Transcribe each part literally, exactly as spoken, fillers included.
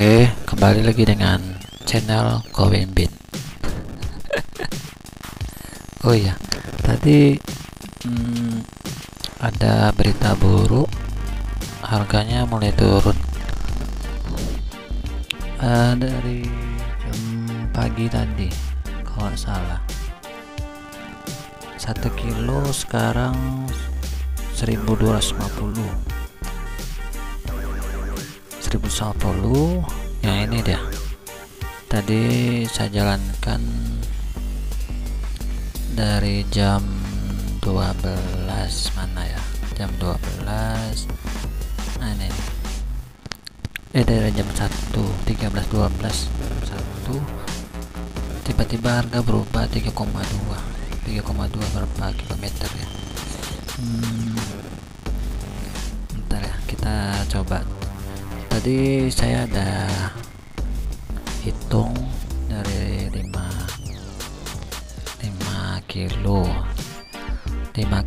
Oke, kembali lagi dengan channel Kobin Bin. Oh iya, tadi hmm, ada berita buruk, harganya mulai turun. Uh, dari jam pagi tadi, kalau nggak salah, satu kilo sekarang seribu dua ratus lima puluh. seribu seratus sepuluh yang ini dia. Tadi saya jalankan dari jam dua belas, mana ya, jam dua belas, nah ini, eh dari jam satu, tiga belas dua belas, satu tiba-tiba harga berubah tiga koma dua tiga koma dua berapa kilometer ya. Hmm, bentar ya, kita coba. Tadi saya ada hitung dari lima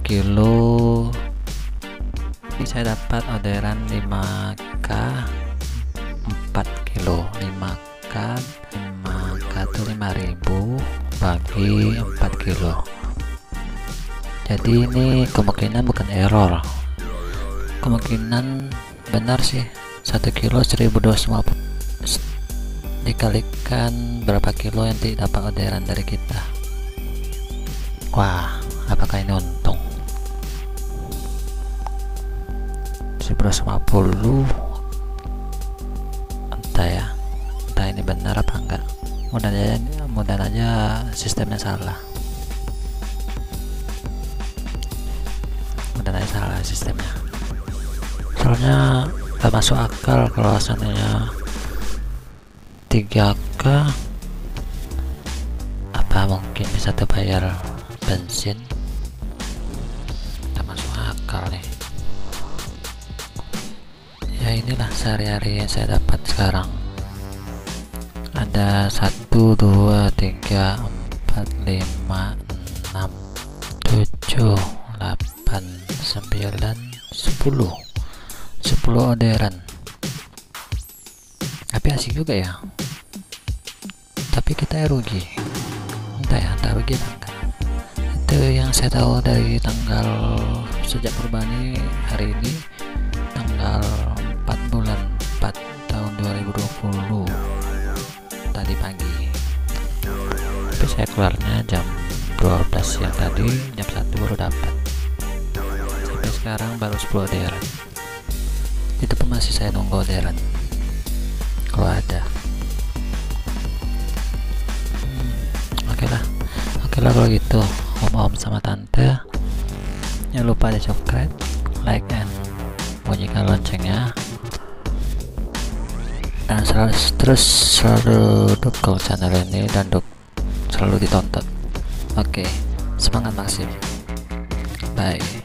kilo ini saya dapat orderan lima K empat kilo lima K itu lima ribu bagi empat kilo. Jadi ini kemungkinan bukan error, kemungkinan benar sih. Satu kilo seribu dua ratus lima puluh dikalikan berapa kilo yang didapat orderan dari kita. Wah, apakah ini untung? seribu dua ratus lima puluh, entah ya, entah ini benar apa enggak. Mudah-mudahan aja sistemnya salah, mudah-mudahan salah sistemnya, soalnya tak masuk akal. Kalau alasannya tiga K, apa mungkin bisa terbayar bensin? Tak masuk akal nih ya. Inilah sehari-hari yang saya dapat sekarang. Ada satu dua tiga empat lima enam tujuh delapan sembilan sepuluh sepuluh orderan. Tapi asik juga ya, tapi kita rugi, entah ya, entah rugi entah. Itu yang saya tahu dari tanggal, sejak perubahan ini hari ini tanggal empat bulan empat tahun dua ribu dua puluh, tadi pagi. Tapi saya keluarnya jam dua belas siang tadi, jam satu baru dapat, sampai sekarang baru sepuluh orderan. Itu pun masih saya nunggu orderan kalau ada. hmm, oke okay lah oke okay lah kalau gitu, om-om sama tante, jangan lupa di subscribe, like, and bunyikan loncengnya, dan selalu, terus selalu dukung channel ini dan duk, selalu ditonton. Oke okay. Semangat maksim, bye.